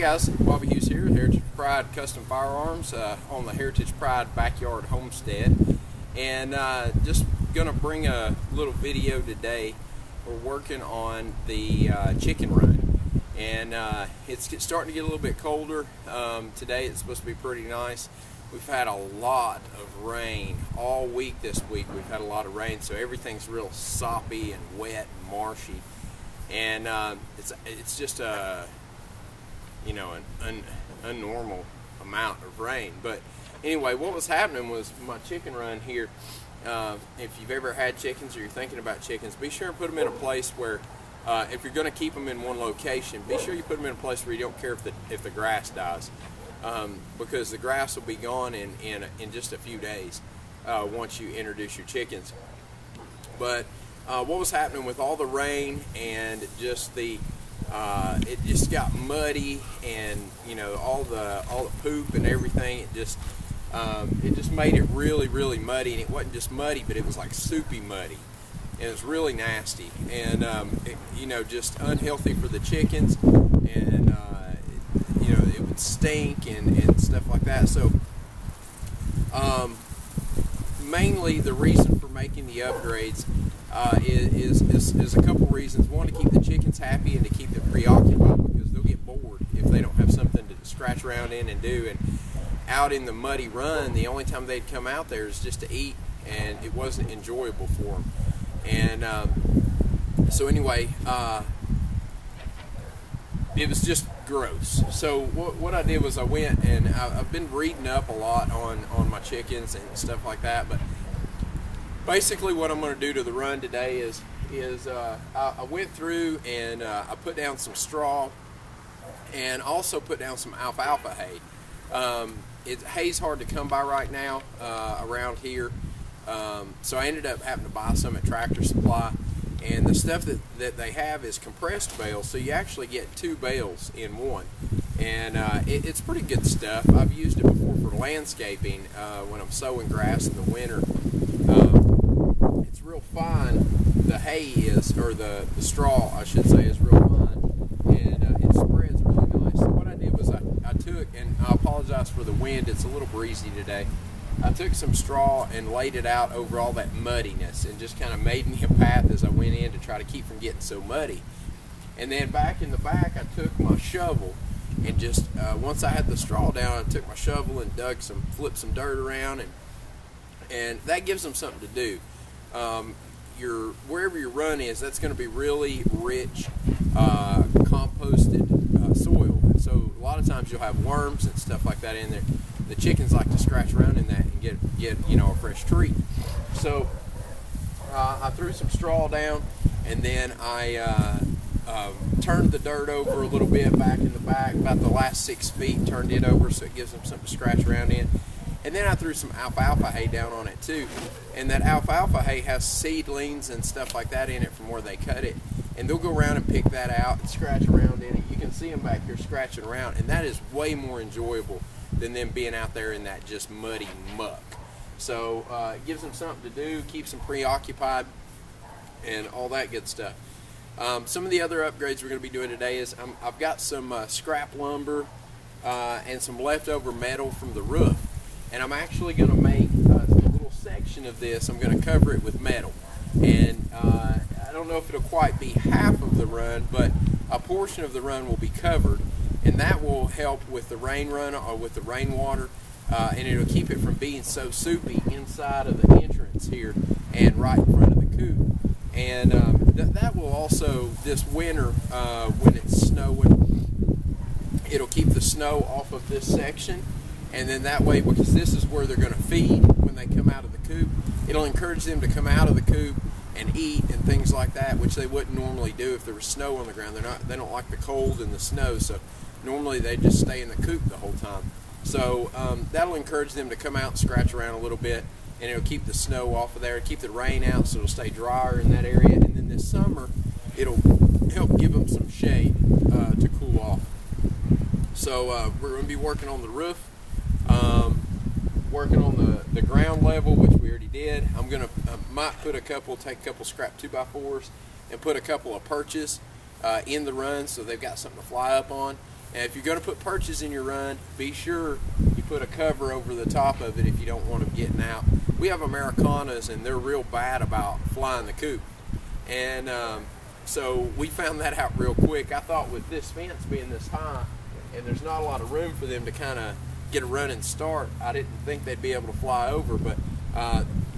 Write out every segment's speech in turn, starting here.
guys, Bobby Hughes here with Heritage Pride Custom Firearms on the Heritage Pride Backyard Homestead, and just gonna bring a little video today. We're working on the chicken run, and it's starting to get a little bit colder. Today it's supposed to be pretty nice. We've had a lot of rain all week this week. We've had a lot of rain, so everything's real soppy and wet and marshy, and it's just a an unnormal amount of rain. But anyway, what was happening was my chicken run here. If you've ever had chickens or you're thinking about chickens, be sure and put them in a place where, if you're going to keep them in one location, be sure you put them in a place where you don't care if the grass dies, because the grass will be gone in just a few days once you introduce your chickens. But what was happening with all the rain and just the it just got muddy, and all the poop and everything. It just made it really muddy, and it wasn't just muddy, but it was like soupy muddy, and it was really nasty, and just unhealthy for the chickens, and it would stink and stuff like that. So mainly the reason for making the upgrades is a couple reasons. One, to keep the chickens happy and to keep them preoccupied, because they'll get bored if they don't have something to scratch around in and do. And out in the muddy run, the only time they'd come out there is just to eat, and it wasn't enjoyable for them. And so anyway, it was just gross. So what I did was I went, and I've been reading up a lot on my chickens and stuff like that. But basically what I'm going to do to the run today is I went through, and I put down some straw, and also put down some alfalfa hay. Hay's hard to come by right now around here, so I ended up having to buy some at Tractor Supply. And the stuff that they have is compressed bales, so you actually get two bales in one, and it's pretty good stuff. I've used it before for landscaping when I'm sowing grass in the winter. It's real fine, the hay is, or the straw I should say, is real fine, and it spreads really nice. So what I did was I took, and I apologize for the wind, it's a little breezy today, I took some straw and laid it out over all that muddiness, and just kind of made me a path as I went in to try to keep from getting so muddy. And then back in the back, I took my shovel, and just once I had the straw down, I took my shovel and flipped some dirt around, and that gives them something to do. Wherever your run is, that's going to be really rich composted soil. So a lot of times you'll have worms and stuff like that in there. The chickens like to scratch around in that and get a fresh treat. So I threw some straw down, and then I turned the dirt over a little bit back in the back, about the last 6 feet, turned it over so it gives them something to scratch around in. And then I threw some alfalfa hay down on it too, and that alfalfa hay has seedlings and stuff like that in it from where they cut it, and they'll go around and pick that out and scratch around in it. You can see them back here scratching around, and that is way more enjoyable than them being out there in that just muddy muck. So it gives them something to do, keeps them preoccupied, and all that good stuff. Some of the other upgrades we're going to be doing today is I've got some scrap lumber and some leftover metal from the roof, and I'm actually going to make a little section of this. I'm going to cover it with metal, and I don't know if it'll quite be half of the run, but a portion of the run will be covered. And that will help with the rain run, or with the rainwater, and it'll keep it from being so soupy inside of the entrance here and right in front of the coop. And that will also, this winter, when it's snowing, it'll keep the snow off of this section. And then that way, because this is where they're going to feed when they come out of the coop, it'll encourage them to come out of the coop and eat and things like that, which they wouldn't normally do if there was snow on the ground. They don't like the cold and the snow, so normally they just stay in the coop the whole time. So that'll encourage them to come out and scratch around a little bit, and it'll keep the snow off of there, it'll keep the rain out, so it'll stay drier in that area. And then this summer, it'll help give them some shade to cool off. So we're going to be working on the roof, working on the ground level, which we already did. I'm going to might put take a couple scrap 2x4s and put a couple of perches in the run, so they've got something to fly up on. Now, if you're going to put perches in your run, be sure you put a cover over the top of it if you don't want them getting out. We have Americanas, and they're real bad about flying the coop. And so we found that out real quick. I thought with this fence being this high, and there's not a lot of room for them to kind of get a running start, I didn't think they'd be able to fly over, but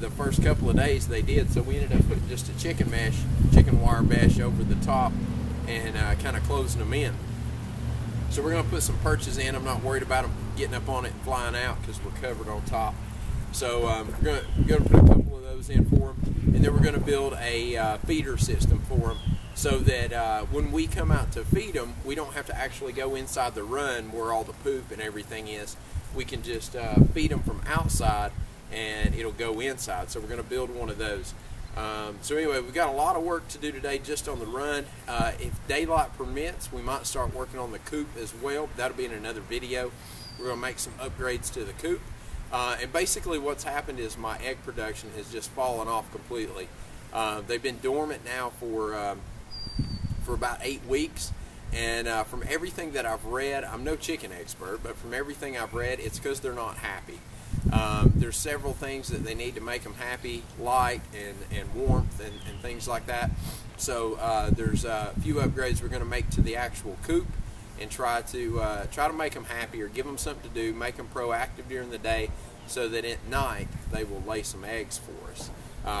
the first couple of days they did, so we ended up putting just a chicken wire mesh over the top and kind of closing them in. So we're going to put some perches in. I'm not worried about them getting up on it and flying out because we're covered on top. So we're going to put a couple of those in for them, and then we're going to build a feeder system for them, so that when we come out to feed them, we don't have to actually go inside the run where all the poop and everything is. We can just feed them from outside and it'll go inside. So we're going to build one of those. So anyway, we've got a lot of work to do today just on the run. If daylight permits, we might start working on the coop as well. That'll be in another video. We're going to make some upgrades to the coop. And basically what's happened is my egg production has just fallen off completely. They've been dormant now for about 8 weeks, and from everything that I've read, I'm no chicken expert, but from everything I've read, it's because they're not happy. There's several things that they need to make them happy, light and warmth and things like that. So there's a few upgrades we're going to make to the actual coop and try to make them happy, or give them something to do, make them proactive during the day, so that at night they will lay some eggs for us.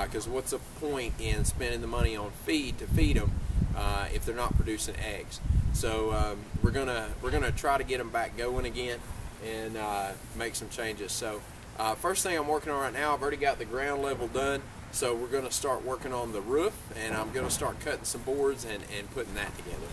Because what's the point in spending the money on feed to feed them if they're not producing eggs? So we're gonna try to get them back going again and make some changes. So first thing I'm working on right now, I've already got the ground level done, so we're gonna start working on the roof, and I'm gonna start cutting some boards and putting that together.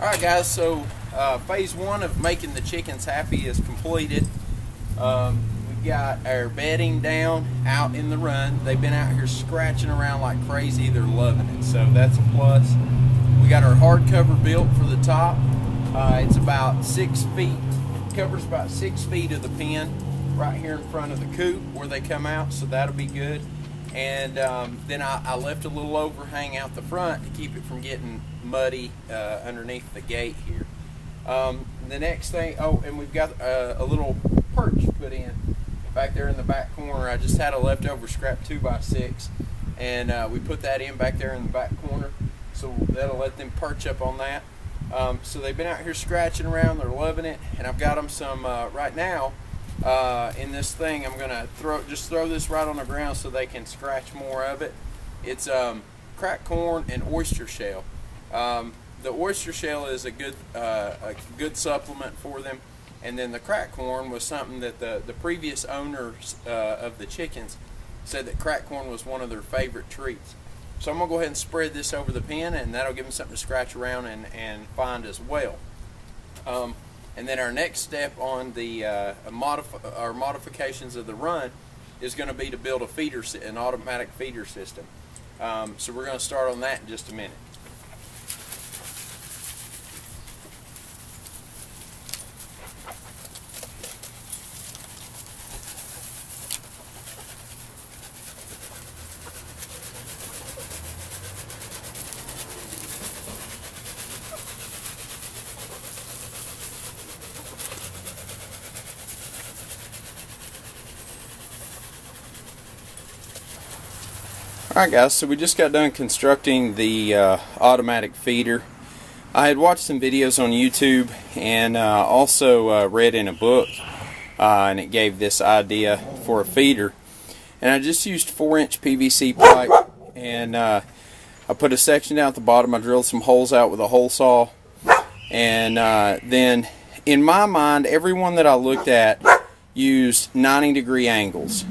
Alright guys, so phase one of making the chickens happy is completed. We've got our bedding down out in the run. They've been out here scratching around like crazy. They're loving it, so that's a plus. We got our hard cover built for the top. It's about 6 feet, covers about 6 feet of the pen right here in front of the coop where they come out, so that'll be good. And then I left a little overhang out the front to keep it from getting muddy underneath the gate here. The next thing, oh, and we've got a little perch put in back there in the back corner. I just had a leftover scrap 2x6, and we put that in back there in the back corner, so that'll let them perch up on that. So they've been out here scratching around, they're loving it, and I've got them some right now in this thing. I'm gonna just throw this right on the ground so they can scratch more of it. It's cracked corn and oyster shell. The oyster shell is a good supplement for them, and then the cracked corn was something that the previous owners of the chickens said that cracked corn was one of their favorite treats. So I'm going to go ahead and spread this over the pen, and that'll give them something to scratch around and find as well. And then our next step on the our modifications of the run is going to be to build a feeder, an automatic feeder system. So we're going to start on that in just a minute. Alright guys, so we just got done constructing the automatic feeder. I had watched some videos on YouTube and also read in a book, and it gave this idea for a feeder. And I just used 4-inch PVC pipe, and I put a section down at the bottom. I drilled some holes out with a hole saw, and then in my mind, everyone that I looked at used 90-degree angles.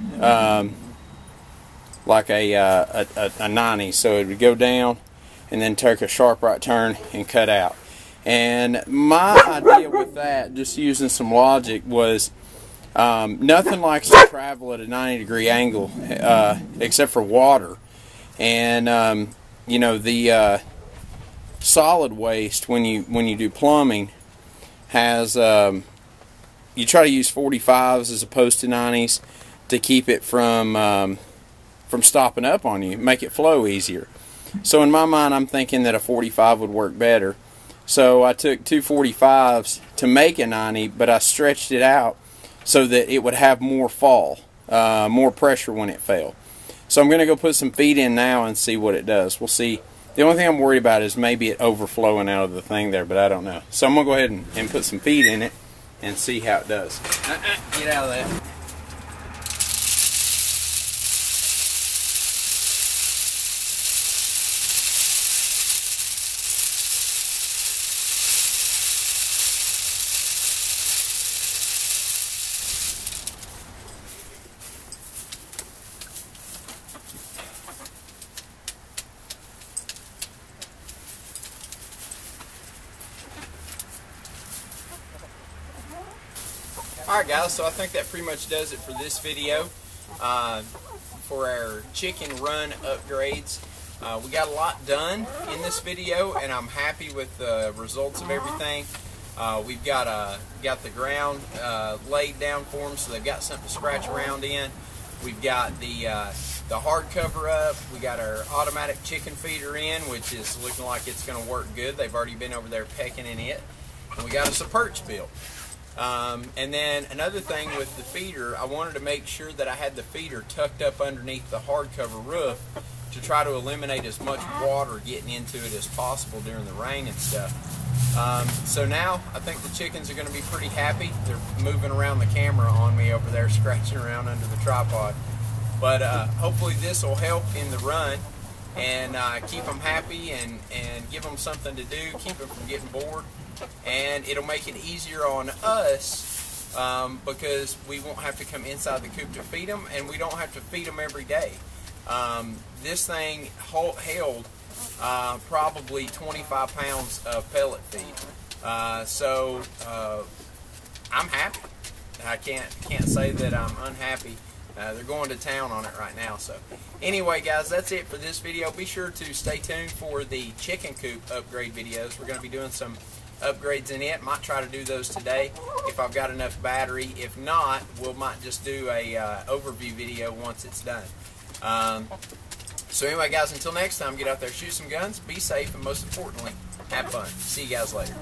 Like a 90, so it would go down and then take a sharp right turn and cut out. And my idea with that, just using some logic, was nothing likes to travel at a 90-degree angle except for water. And you know, the solid waste, when you do plumbing, has you try to use 45s as opposed to 90s to keep it from stopping up on you, make it flow easier. So in my mind, I'm thinking that a 45 would work better. So I took two 45s to make a 90, but I stretched it out so that it would have more fall, more pressure when it fell. So I'm going to go put some feed in now and see what it does. We'll see. The only thing I'm worried about is maybe it overflowing out of the thing there, but I don't know. So I'm going to go ahead and put some feed in it and see how it does. Get out of that. Alright guys, so I think that pretty much does it for this video for our chicken run upgrades. We got a lot done in this video, and I'm happy with the results of everything. We've got the ground laid down for them, so they've got something to scratch around in. We've got the hard cover up. We got our automatic chicken feeder in, which is looking like it's going to work good. They've already been over there pecking in it. And we got us a perch built. And then another thing with the feeder, I wanted to make sure that I had the feeder tucked up underneath the hardcover roof to try to eliminate as much water getting into it as possible during the rain and stuff. So now I think the chickens are going to be pretty happy. They're moving around the camera on me over there, scratching around under the tripod. But hopefully this will help in the run and keep them happy and give them something to do, keep them from getting bored. And it'll make it easier on us because we won't have to come inside the coop to feed them, and we don't have to feed them every day. This thing held probably 25 pounds of pellet feed. So I'm happy. I can't say that I'm unhappy. They're going to town on it right now. So anyway guys, that's it for this video. Be sure to stay tuned for the chicken coop upgrade videos. We're going to be doing some upgrades in it. Might try to do those today if I've got enough battery. If not, we might just do a overview video once it's done. So anyway guys, until next time, get out there, shoot some guns, be safe, and most importantly, have fun. See you guys later.